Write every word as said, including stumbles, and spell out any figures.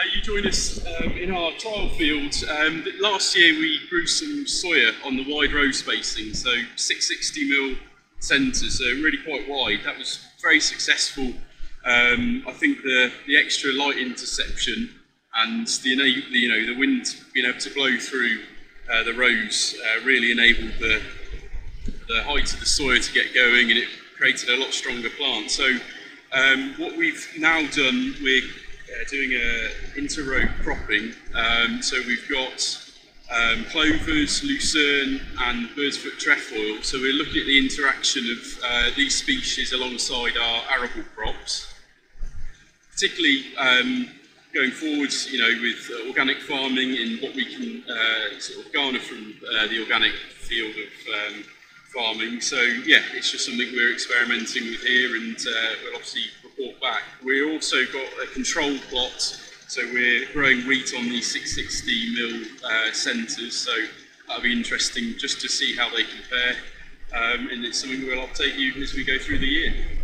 Uh, you joined us um, in our trial field. Um, last year we grew some soya on the wide row spacing, so six hundred sixty mil centres, so really quite wide. That was very successful. Um, I think the, the extra light interception and the, you know, the wind being able to blow through uh, the rows uh, really enabled the, the height of the soya to get going, and it created a lot stronger plant. So um, what we've now done, we're Uh, doing a inter-row cropping, um, so we've got um, clovers, lucerne and birdsfoot trefoil. So we're looking at the interaction of uh, these species alongside our arable crops. Particularly um, going forwards, you know, with uh, organic farming and what we can uh, sort of garner from uh, the organic field of um, farming. So yeah, it's just something we're experimenting with here, and uh, we'll obviously report back. We've also got a controlled plot, so we're growing wheat on the six hundred sixty mil uh, centres, so that'll be interesting just to see how they compare, um, and it's something we'll update you as we go through the year.